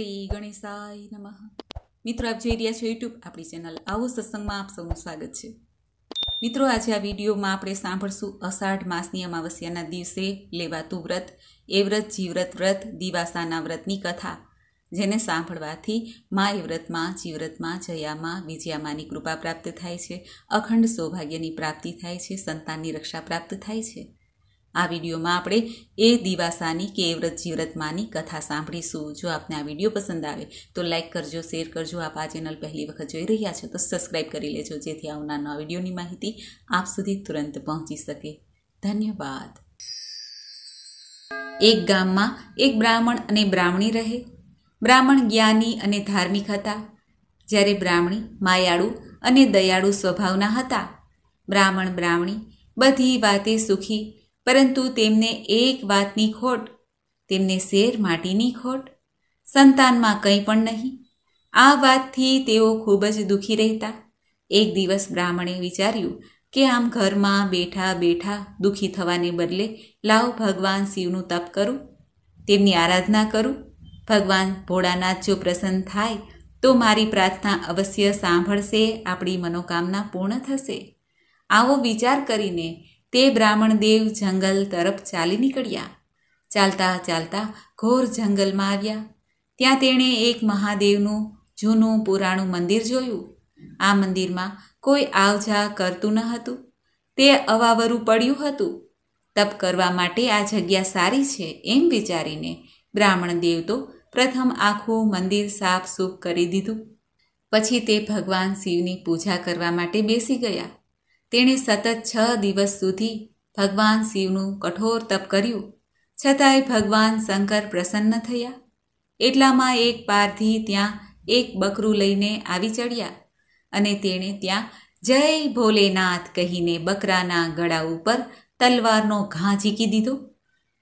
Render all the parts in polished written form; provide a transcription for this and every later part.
श्री गणेशाय नमः। मित्रों, आप जोई रह्या छो यूट्यूब आपणी चेनल आवो सत्संग मां आप सौनुं स्वागत छे। मित्रों, आज आ विडियो में आपणे सांभळशुं आषाढ़ मासनी अमावस्याना दिवसे लेवातुं व्रत एवरत जीवरत व्रत दिवासाना व्रतनी कथा, जेने सांभळवाथी मां एवरत मां जीवरत मां जया मां विजया मांनी कृपा प्राप्त थाय छे, अखंड सौभाग्यनी प्राप्ति थाय छे, संताननी रक्षा प्राप्त थाय छे। आ वीडियो में आपणे ए दिवासानी के एवरत जीवरत मानी कथा सांभळीशुं। जो आपने आ वीडियो पसंद आए तो लाइक करजो, शेर करजो। आप आ चेनल पहली वखत जोई रह्या छो तो सब्सक्राइब करी लेजो, जेथी आवनार नवा वीडियोनी माहिती आप सुधी तुरंत पहोंची सके। धन्यवाद। एक गाम में एक ब्राह्मण अने ब्राह्मणी रहे। ब्राह्मण ज्ञानी अने धार्मिक हता, ज्यारे ब्राह्मणी मायाळु अने दयाळु स्वभावना हता। ब्राह्मण ब्राह्मणी बधी वाते सुखी, परंतु तेमने एक वातनी खोट, तेमने शेर माटीनी खोट, संतान में कंई पण नहीं। आ वातथी तेओ खूब ज दुखी रहता। एक दिवस ब्राह्मणे विचार्यु के आम घर में बैठा बैठा दुखी थवाने बदले लाव भगवान शिवनु तप करूँ, तेमनी आराधना करूँ। भगवान भोळानाथ जो प्रसन्न थाय तो मारी प्रार्थना अवश्य सांभळशे, आपणी मनोकामना पूर्ण थशे। आवो विचार करीने ते ब्राह्मण देव जंगल तरफ चाली निकळ्या। चालता चालता घोर जंगल में आव्या। त्यां तेणे एक महादेवनु जूनू पुराणु मंदिर जोयु। आ मंदिर में कोई आवजा करतु न हतु, ते अवावरू पड्यु हतु। तप करवा माटे आ जग्या सारी छे एम विचारीने ब्राह्मण देव तो प्रथम आखू मंदिर साफ सूफ करी दीधु। पछी ते भगवान शिवनी पूजा करवा माटे बेसी गया। तेणे सतत 6 दिवस सुधी भगवान शिवनु कठोर तप कर्यु, छतांय भगवान शंकर प्रसन्न थया। एटलामां एक पारधी त्यां एक बकरू लईने आवी चढ़्या अने तेणे त्यां जय भोलेनाथ कहीने बकराना गळा उपर तलवारनो घा झीकी दीधो।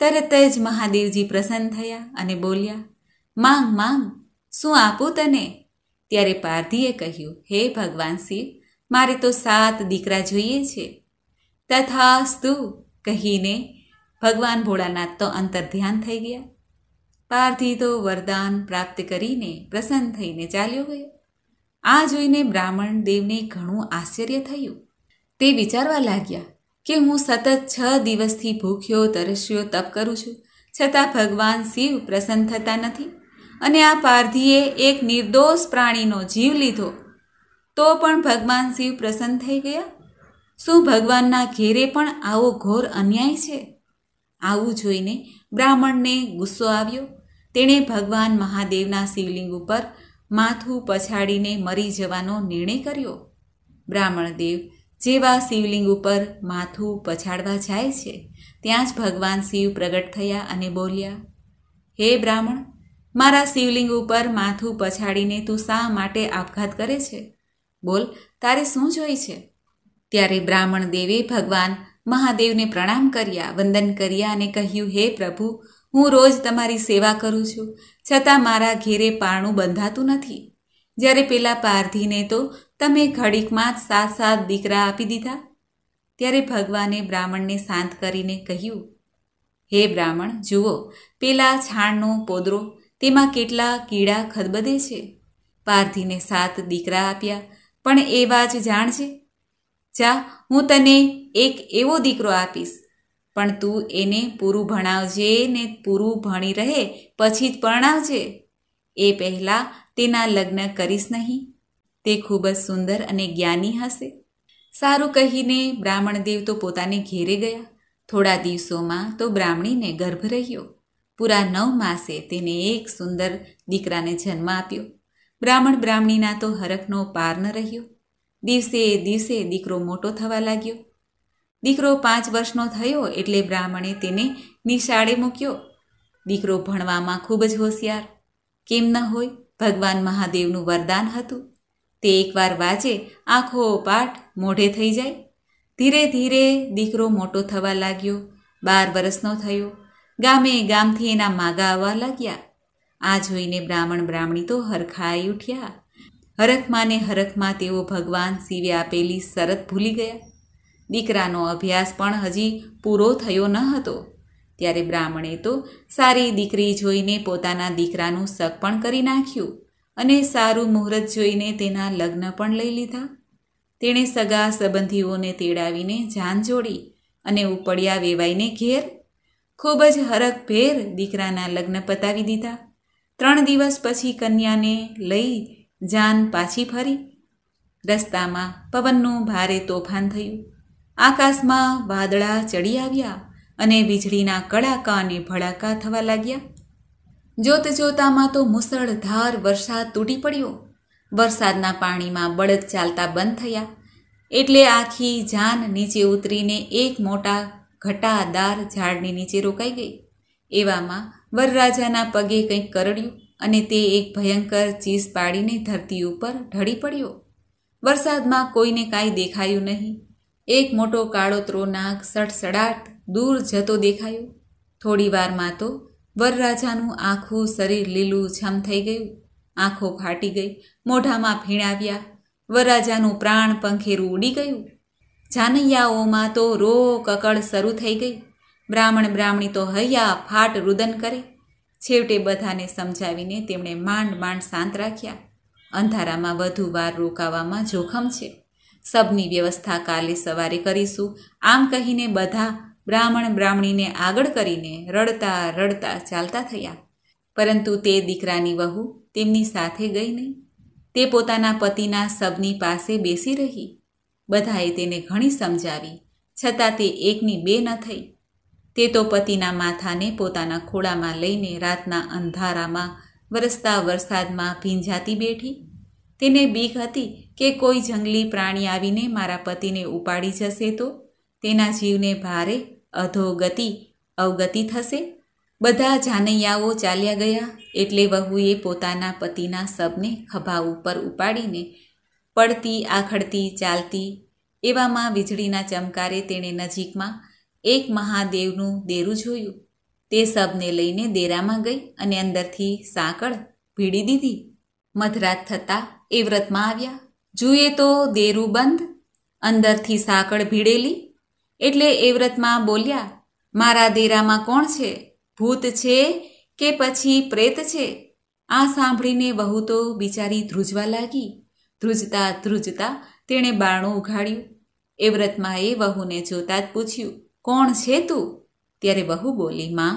तरत ज महादेवजी प्रसन्न थया अने बोल्या, मांग मांग, शुं आपू तने? त्यारे पारधीए कह्यु, हे भगवान शिव, मारे तो 7 दीकरा जोईए छे। तथास्तु कहीने भगवान भोळानाथ तो अंतर्ध्यान थई गया। पारधी तो वरदान प्राप्त करीने प्रसन्न थईने चाल्यो गयो। आ जोईने ब्राह्मण देवने घणुं आश्चर्य थयुं। ते विचारवा लाग्या के हूँ सतत 6 दिवसथी भूख्यो तरस्यो तप करूँ छूं, छतां भगवान शिव प्रसन्न थता नथी अने आ पारधीए एक निर्दोष प्राणीनो जीव लीधो तो पण भगवान शिव प्रसन्न थई गया। शुं भगवानना घेरे पण आवो घोर अन्याय छे? आवुं जोईने ब्राह्मणने गुस्सो आव्यो। तेणे भगवान महादेवना शिवलिंग उपर माथुं पछाडीने मरी जवानो निर्णय कर्यो। ब्राह्मण देव जेवा शिवलिंग पर माथू पछाड़वा जाए छे त्यां ज भगवान शिव प्रगट थया अने बोल्या, हे ब्राह्मण, मारा शिवलिंग पर माथू पछाड़ीने तू शा माटे आपघात करे छे? बोल, तारे शुं जोईए छे? त्यारे ब्राह्मण देवे भगवान महादेव ने प्रणाम कर्या, वंदन कर्या अने कह्यु, हे प्रभु, हूँ रोज तमारी सेवा करूँ छूं, छतां मारा घेरे पारणुं बंधातुं नथी। ज्यारे पेला पारधी ने तो तमे घड़ीक में 7-7 दीकरा आपी दीधा। त्यारे भगवाने ब्राह्मण ने शांत करीने कह्यु, हे ब्राह्मण, जुओ, पेला छाणनो पोदरो, तेमां केटला कीड़ा खदबदे छे। पारधीने 7 दीकरा आप्या, पण ए वात जाणजे, जा हूँ तने एक एवो दीकरो आपीश, पण तू एने पूरुं भणावजे ने पूरुं भणी रहे पछी ज परणावजे। ए पहेला तेना लग्न करीश नहीं, ते खूब ज सुंदर अने ज्ञानी हशे। सारू कहीने ब्राह्मण देव तो पोताने घेरे गया। थोड़ा दिवसों में तो ब्राह्मणी ने गर्भ रह्यो। पूरा 9 मासे तेने एक सुंदर दीकरा ने जन्म आप्यो। ब्राह्मण ब्राह्मणीना तो हरखनो पार न रह्यो। दिवसे दिवसे दीकरो मोटो थवा लाग्यो। दीकरो 5 वर्षनो थयो एटले ब्राह्मणे तेने निशाळे मूक्यो। दीकरो भणवामां खूब ज होशियार, केम न होय, भगवान महादेवनुं वरदान हतुं। ते एकवार वाजे आखो पाठ मोढ़े थई जाए। धीरे धीरे दीकरो मोटो थवा लाग्यो। 12 वर्षनो थयो। गामे गामथी एना मागा आववा लाग्या। आ जोईने ब्राह्मण ब्राह्मणी तो हरखाई उठ्या। हरखमा ने हरखमा तेओ भगवान शिवे आपेली शरत भूली गया। दीकरानो अभ्यास पण हजी पूरो थयो न हतो। त्यारे ब्राह्मणे तो सारी दीकरी जोईने पोताना दीकरानुं शक पण करी नाख्युं अने सारूं मुहूर्त जोईने तेना लग्न पण लई लीधा। तेणे सगा संबंधीओने तेड़ावीने जान जोड़ी अने उपड़िया वेवाईने घेर खूब ज हरखभेर दीकराना लग्न पतावी दीधा। 3 दिवस पछी कन्याने लई जान पाछी फरी। रस्तामां पवननुं भारे तोफान थयुं। आकाशमां वादळा चढ़ी आव्या अने वीजळीना कड़ाका अने भड़ाका थवा लाग्या। जोतजोतामां तो मुसळधार वरसाद तूटी पड्यो। वरसादना पाणीमां बळद चालता बंध थया एटले आखी जान नीचे उतरीने एक मोटा घटादार झाड़नी नीचे रोकाई गई। एवामां वरराजाना पगे कंईक करड्युं अने ते एक भयंकर चीज पाड़ीने धरती उपर ढળી पड्यो। वरसादमां कोईने कांई देखायुं नहीं। एक मोटो काळो त्रोनाक सड़सड़ाट दूर जतो देखायो। थोड़ी वार में तो वरराजानुं आखू शरीर लीलू छम थई गयुं। आँखों फाटी गई, मोढामां फीण आव्या। वरराजानुं प्राण पंखेरू उड़ी गयुं। जानैयाओ में तो रो ककड़ शरू थई गई। ब्राह्मण ब्राह्मणी तो हया फाट रुदन करे। छेवटे बधाने समझावीने तेमणे मांड मांड शांत राख्या। अंधारामां वधु वार रोकावामां जोखम छे। सबनी व्यवस्था काले सवारे करीशुं आम कहीने बधा ब्राह्मण ब्राह्मणी ने आगळ करीने रड़ता रड़ता चालता थया। परंतु ते दीकरानी वहू तेमनी साथे गई नहीं। ते पोताना पतिना सबनी पासे बेसी रही। बधाए तेने घणी समझावी छतां ते एकनी बे न थई। ते तो पतिना माथाने पोताना खोळामां लईने रातना अंधारामां वरसता वरसादमां भींजाती बेठी। तेने बीक हती के कोई जंगली प्राणी आवीने मारा पतिने उपाड़ी जशे तो तेना जीवने भारे अधोगति अवगति थशे। बधा जानैयाओ चाल्या गया एटले वहूए पोताना पतिना सबने खभा उपर उपाड़ीने पड़ती आखड़ती चालती। एवामां वीजळीना चमकारे तेणे नजीकमां एक महादेवनुं देरुं जोयुं। ते सबने लईने देरामां गई अने अंदरथी साकळ भीड़ी दीधी। मधरात थतां ए व्रतमां आव्या। जुए तो देरू बंद, अंदरथी साकळ भीड़ेली एटले एवरत मां बोल्या, मारा देरा मां कोण छे? भूत छे के पछी प्रेत छे? आ सांभळीने वहू तो बिचारी ध्रुजवा लागी। ध्रुजता ध्रुजता तेणे बारणुं उघाड्युं। एवरत मांए वहूने जोता ज पूछ्युं, कोण छे तूं? त्यारे वहू बोली, मां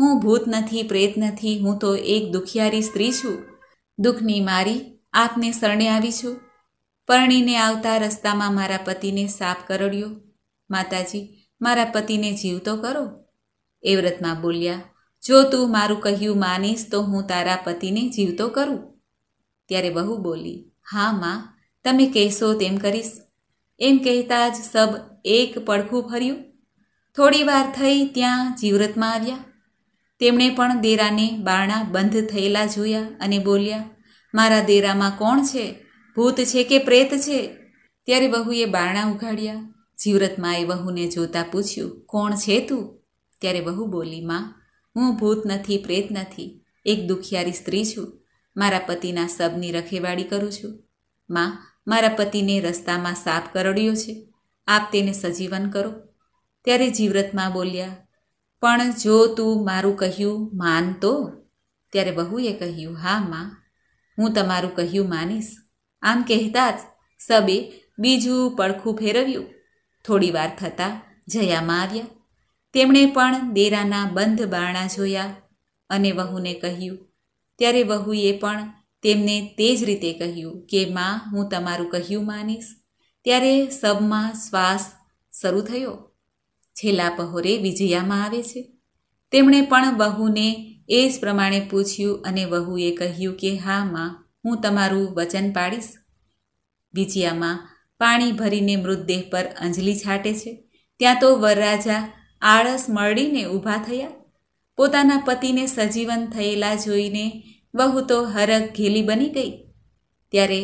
हूँ भूत नथी, प्रेत नथी, हूँ तो एक दुखियारी स्त्री छूं। दुखनी मारी आपने शरणे आवी छूं। परણીने आवता रस्तामां मारा पतिने साप करड्यो। माताजी, मारा पतिने जीव तो करो। एवरत मां बोल्या, जो तू मारू कहू मानीस तो हूँ तारा पतिने जीव तो करूँ। त्यारे वहू बोली, हाँ मां, तमे कहेशो तेम करीश। एम कहता ज सब एक पड़खू फर्यू। थोड़ी वार थई त्यां जीवरत मां आव्या। तेमणे पण देराने बारणां बंध थयेला जोया अने बोल्या, मारा देरा मां कोण छे? भूत छे के प्रेत छे? त्यारे वहूए बारणां उघाड्या। जीवरत मांए वहूने जोता पूछ्युं, कोण छे तूं? त्यारे वहू बोली, मां हूँ भूत नथी, प्रेत नथी, एक दुखियारी स्त्री छूं। मारा पतिना सबनी रखेवाड़ी करूँ छूं। मां, मारा पतिने रस्तामां साप करड्यो छे। आप तेने सजीवन करो। त्यारे जीवरत मां बोल्या, पण जो तूं मारूं कह्युं मान तो? त्यारे वहूए कह्युं, हाँ मां, हूँ तमारूं कह्युं मानीश। आम कहेता ज सबे बीजुं पड़खूं फेरव्युं। थोड़ी वार थता जयामां आव्या। तेमणे पण देराना बंध बारणां जोया अने वहूने कह्युं। त्यारे वहूए पण तेमने ते ज रीते कह्युं के मां, हूँ तमारूं कह्युं मानीश। त्यारे सबमां श्वास शरू थयो। छेल्ला पहोरे विजयामां आवे छे। तेमणे पण वहूने ए ज प्रमाणे पूछ्युं अने वहूए कह्युं के हाँ मां, हूँ तमारूं वचन पाड़ीश। विजयामां पाणी भरीने मृतदेह पर अंजली छाटे छे। त्यां तो वरराजा आळस मळीने ઊભા થયા। પોતાના પતિને સજીવન થયેલા જોઈને વહુ તો હરખ ઘેલી બની ગઈ। ત્યારે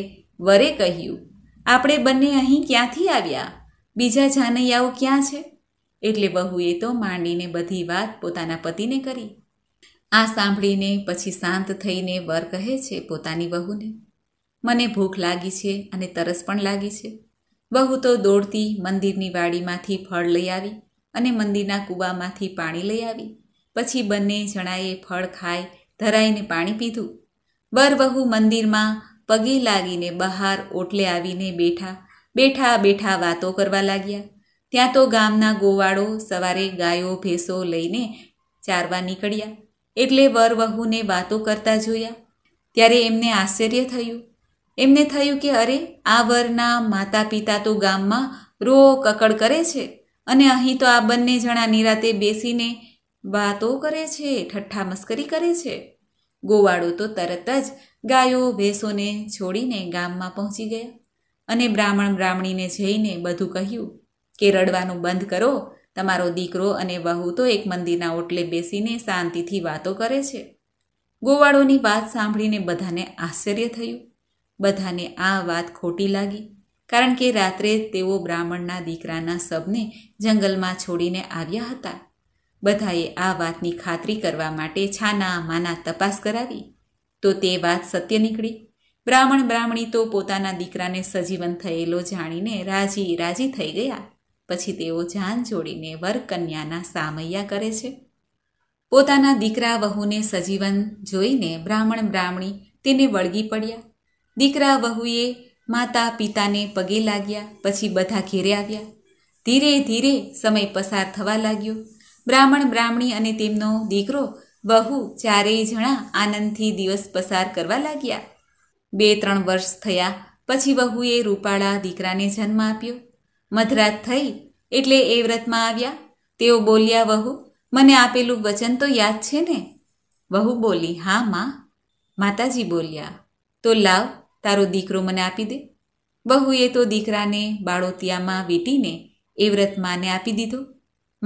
વરે કહ્યું, આપણે બંને અહીં ક્યાંથી આવ્યા? બીજા જાનૈયાઓ ક્યાં છે? એટલે વહુએ તો માંડીને બધી વાત પોતાના પતિને કરી। આ સાંભળીને પછી શાંત થઈને વર કહે છે પોતાની વહુને, મને ભૂખ લાગી છે અને તરસ પણ લાગી છે। વહુ તો દોડતી મંદિરની વાડીમાંથી ફળ લઈ આવી અને મંદિરના કૂબામાંથી પાણી લઈ આવી। પછી બંને જણાએ ફળ ખાઈ ધરાઈને પાણી પીધું। વરવહુ મંદિરમાં પગે લાગીને બહાર ઓટલે આવીને બેઠા બેઠા બેઠા વાતો કરવા લાગ્યા। ત્યાં તો ગામના ગોવાળો સવારે ગાયો ભેંસો લઈને ચારવા નીકળ્યા એટલે વરવહુને વાતો કરતા જોયા। ત્યારે એમને આશ્ચર્ય થયું। એમને થયું કે અરે આ વરના માતા પિતા તો ગામમાં રો કકડ કરે છે અને અહીં તો આ બંને જણા નિરાતે બેસીને વાતો કરે છે, ઠઠ્ઠા મસ્કરી કરે છે। ગોવાળો તો તરત જ ગાયો ભેંસોને છોડીને ગામમાં પહોંચી ગયા અને બ્રાહ્મણ બ્રાહ્મણીને જઈને બધું કહ્યું કે રડવાનું બંધ કરો, તમારો દીકરો અને વહુ તો એક મંદિરના ઓટલે બેસીને શાંતિથી વાતો કરે છે। ગોવાળોની વાત સાંભળીને બધાને આશ્ચર્ય થયું। બધાને આ વાત ખોટી લાગી, કારણ કે રાત્રે તેઓ બ્રાહ્મણના દીકરાના શબને જંગલમાં છોડીને આવ્યા હતા। બધાએ આ વાતની ખાતરી કરવા માટે છાના માના તપાસ કરાવી તો તે વાત સત્ય નીકળી। બ્રાહ્મણ બ્રાહ્મણી તો પોતાના દીકરાને સજીવન થયેલો જાણીને રાજી થઈ ગયા। પછી તેઓ જાન જોડીને વર કન્યાના સામૈયા કરે છે। પોતાના દીકરા વહુને સજીવન જોઈને બ્રાહ્મણ બ્રાહ્મણી તેને વળગી પડ્યા। દીકરા વહુએ માતા પિતાને પગે લાગ્યા। પછી બધા ઘેરે આવ્યા। ધીરે ધીરે સમય પસાર થવા લાગ્યો। બ્રાહ્મણ બ્રાહ્મણી અને તેમનો દીકરો વહુ ચારેય જણા આનંદથી દિવસ પસાર કરવા લાગ્યા। 2-3 વર્ષ થયા પછી વહુએ રૂપાળા દીકરાને જન્મ આપ્યો। મધરાત થઈ એટલે એ વ્રતમાં આવ્યા। તેઓ બોલ્યા, વહુ મને આપેલું વચન તો યાદ છે ને? વહુ બોલી, હા માં। માતાજી બોલ્યા, તો લાવ તારો દીકરો મને આપી દે। વહુએ તો દીકરાને બાળોતિયામાં વીંટીને એ વ્રત માને આપી દીધો।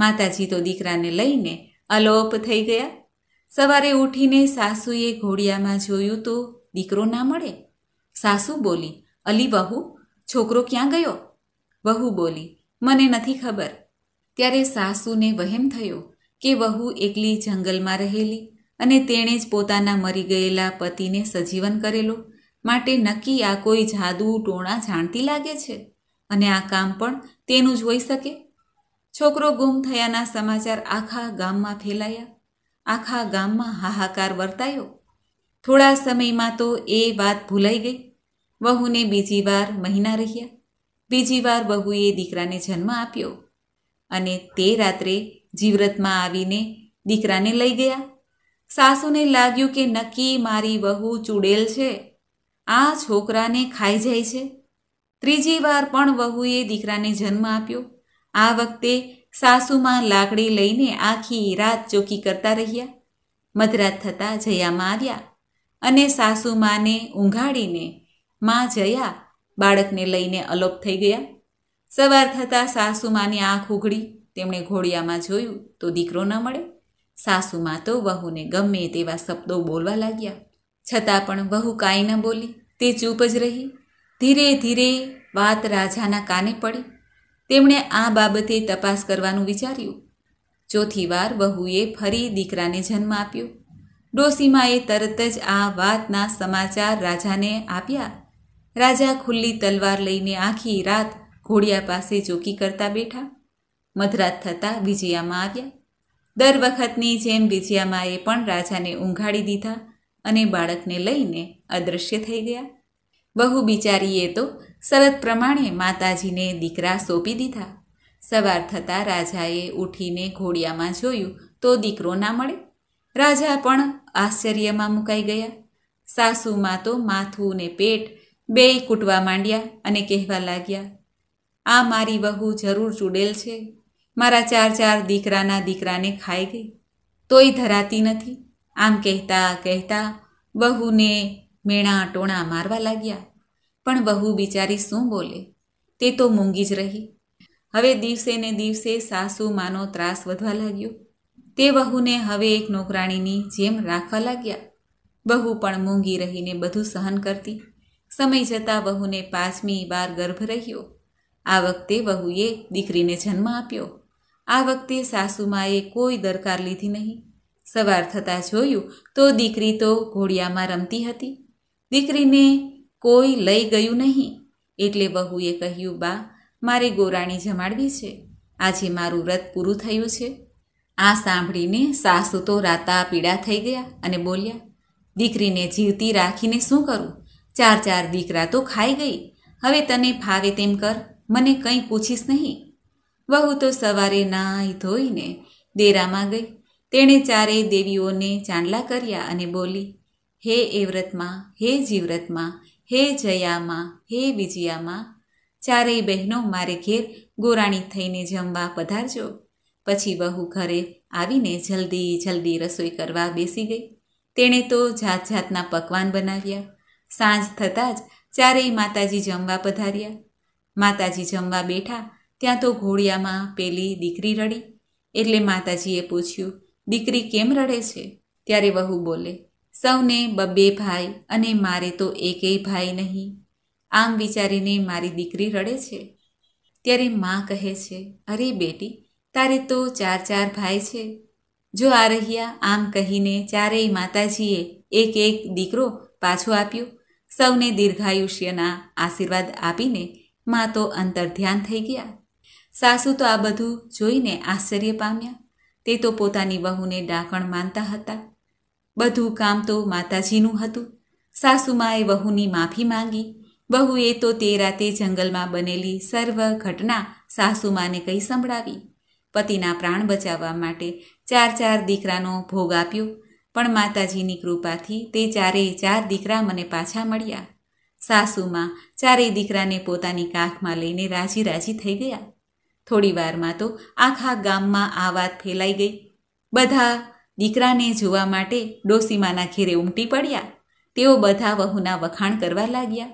માતાજી તો દીકરાને લઈને અલોપ થઈ ગયા। સવારે ઉઠીને સાસુએ ઘોડિયામાં જોયું તો દીકરો ના મળે। સાસુ બોલી, અલી વહુ, છોકરો ક્યાં ગયો? વહુ બોલી, મને નથી ખબર। ત્યારે સાસુને વહેમ થયો કે વહુ એકલી જંગલમાં રહેલી અને તેણે જ પોતાના મરી ગયેલા પતિને સજીવન કરેલો, માટે નક્કી આ કોઈ જાદુ ટોણા જાણતી લાગે છે અને આ કામ પણ તેનું જ હોઈ શકે। છોકરો ગુમ થયાના સમાચાર આખા ગામમાં ફેલાયા। આખા ગામમાં હાહાકાર વર્તાયો। થોડા સમયમાં તો એ વાત ભૂલાઈ ગઈ। વહુને બીજી વાર મહિના રહ્યા। બીજી વાર વહુએ દીકરાને જન્મ આપ્યો અને તે રાત્રે જીવ્રતમાં આવીને દીકરાને લઈ ગયા। સાસુને લાગ્યું કે નક્કી મારી વહુ ચૂડેલ છે, આ છોકરાને ખાઈ જાય છે। ત્રીજી વાર પણ વહુએ દીકરાને જન્મ આપ્યો। આ વખતે સાસુમાં લાકડી લઈને આખી રાત ચોકી કરતા રહ્યા। મધરાત થતાં જયામાં આવ્યા અને સાસુમાને ઊંઘાડીને માં જયા બાળકને લઈને અલોપ થઈ ગયા। સવાર થતાં સાસુમાની આંખ ઉઘડી। તેમણે ઘોડિયામાં જોયું તો દીકરો ન મળે। સાસુમાં તો વહુને ગમે તેવા શબ્દો બોલવા લાગ્યા, છતાં પણ વહુ કાંઈ ન બોલી, તે ચૂપ જ રહી। ધીરે ધીરે વાત રાજાના કાને પડી। તેમણે આ બાબતે તપાસ કરવાનું વિચાર્યું। ચોથી વાર વહુએ ફરી દીકરાને જન્મ આપ્યો। ડોસીમાએ તરત જ આ વાતના સમાચાર રાજાને આપ્યા। રાજા ખુલ્લી તલવાર લઈને આખી રાત ઘોડિયા પાસે ચોકી કરતા બેઠા। મધરાત થતાં વિજયામાં આવ્યા। દર વખતની જેમ વિજયામાએ પણ રાજાને ઊંઘાડી દીધા અને બાળકને લઈને અદૃશ્ય થઈ ગયા। વહુ બિચારીએ તો શરત પ્રમાણે માતાજીને દીકરા સોંપી દીધા। સવાર થતાં રાજાએ ઉઠીને ઘોડિયામાં જોયું તો દીકરો ના મળે। રાજા પણ આશ્ચર્યમાં મુકાઈ ગયા। સાસુમાં તો માથું ને પેટ બેય કૂટવા માંડ્યા અને કહેવા લાગ્યા, આ મારી વહુ જરૂર ચૂડેલ છે, મારા 4 દીકરાના દીકરાને ખાઈ ગઈ, તોય ધરાતી નથી। આમ કહેતા કહેતા વહુને મેણા ટોણા મારવા લાગ્યા, પણ વહુ બિચારી શું બોલે, તે તો મૂંગી જ રહી। હવે દિવસે ને દિવસે સાસુ માનો ત્રાસ વધવા લાગ્યો। તે વહુને હવે એક નોકરાણીની જેમ રાખવા લાગ્યા। વહુ પણ મૂંગી રહીને બધું સહન કરતી। સમય જતાં વહુને 5મી વાર ગર્ભ રહ્યો। આ વખતે વહુએ દીકરીને જન્મ આપ્યો। આ વખતે સાસુમાએ કોઈ દરકાર લીધી નહીં। સવાર થતાં જોયું તો દીકરી તો ઘોડિયામાં રમતી હતી। દીકરીને કોઈ લઈ ગયું નહીં એટલે વહુએ કહ્યું, બા, મારે ગોરાણી જમાડવી છે, આજે મારું વ્રત પૂરું થયું છે। આ સાંભળીને સાસુ તો રાતા પીડા થઈ ગયા અને બોલ્યા, દીકરીને જીવતી રાખીને શું કરું? ચાર ચાર દીકરા તો ખાઈ ગઈ, હવે તને ફાવે તેમ કર, મને કંઈ પૂછીશ નહીં। વહુ તો સવારે નાહી ધોઈને દેરામાં ગઈ। તેણે ચારેય દેવીઓને ચાંદલા કર્યા અને બોલી, હે એવ્રતમાં, હે જીવ્રતમાં, હે જયામાં, હે વિજયામાં, ચારેય બહેનો મારે ઘેર ગોરાણી થઈને જમવા પધારજો। પછી વહુ ઘરે આવીને જલ્દી જલ્દી રસોઈ કરવા બેસી ગઈ। તેણે તો જાત જાતના પકવાન બનાવ્યા। સાંજ થતાં જ ચારેય માતાજી જમવા પધાર્યા। માતાજી જમવા બેઠા ત્યાં તો ઘોડિયામાં પેલી દીકરી રડી, એટલે માતાજીએ પૂછ્યું, દીકરી કેમ રડે છે? ત્યારે વહુ બોલે, સૌને બબ્બે ભાઈ અને મારે તો એકેય ભાઈ નહીં, આમ વિચારીને મારી દીકરી રડે છે। ત્યારે માં કહે છે, અરે બેટી, તારે તો ચાર ચાર ભાઈ છે, જો આ રહ્યા। આમ કહીને ચારેય માતાજીએ એક એક દીકરો પાછો આપ્યો। સૌને દીર્ઘાયુષ્યના આશીર્વાદ આપીને માં તો અંતર્ધ્યાન થઈ ગયા। સાસુ તો આ બધું જોઈને આશ્ચર્ય પામ્યા। તે તો પોતાની વહુને ડાકણ માનતા હતા। બધું કામ તો માતાજીનું હતું। સાસુમાએ વહુની માફી માંગી। વહુએ તો તે રાતે જંગલમાં બનેલી સર્વ ઘટના સાસુમાને કહી સંભળાવી। પતિના પ્રાણ બચાવવા માટે ચાર ચાર દીકરાનો ભોગ આપ્યો, પણ માતાજીની કૃપાથી તે ચારેય ચાર દીકરા મને પાછા મળ્યા। સાસુમાં ચારેય દીકરાને પોતાની કાખમાં લઈને રાજી રાજી થઈ ગયા। થોડી વારમાં તો આખા ગામમાં આ વાત ફેલાઈ ગઈ। બધા દીકરાને જોવા માટે ડોસીમાના ઘેરે ઉમટી પડ્યા। તેઓ બધા વહુના વખાણ કરવા લાગ્યા,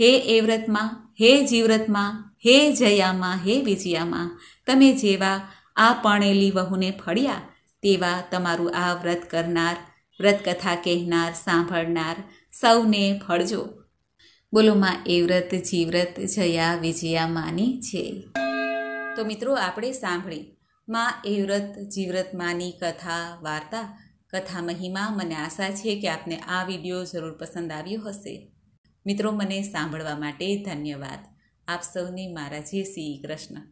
હે એવ્રતમાં, હે જીવ્રતમાં, હે જયામાં, હે વિજયામાં, તમે જેવા આ પરણેલી વહુને ફળ્યા તેવા તમારું આ વ્રત કરનાર, વ્રતકથા કહેનાર, સાંભળનાર સૌને ફળજો। બોલો માં એવ્રત જીવ્રત જયા વિજયા માની છે। તો મિત્રો, આપણે સાંભળી માં એવ્રત જીવ્રત માની કથા વાર્તા, કથા મહિમા। મને આશા છે કે આપને આ વિડીયો જરૂર પસંદ આવ્યો હશે। મિત્રો, મને સાંભળવા માટે ધન્યવાદ। આપ સૌને મારા જય શ્રી કૃષ્ણ।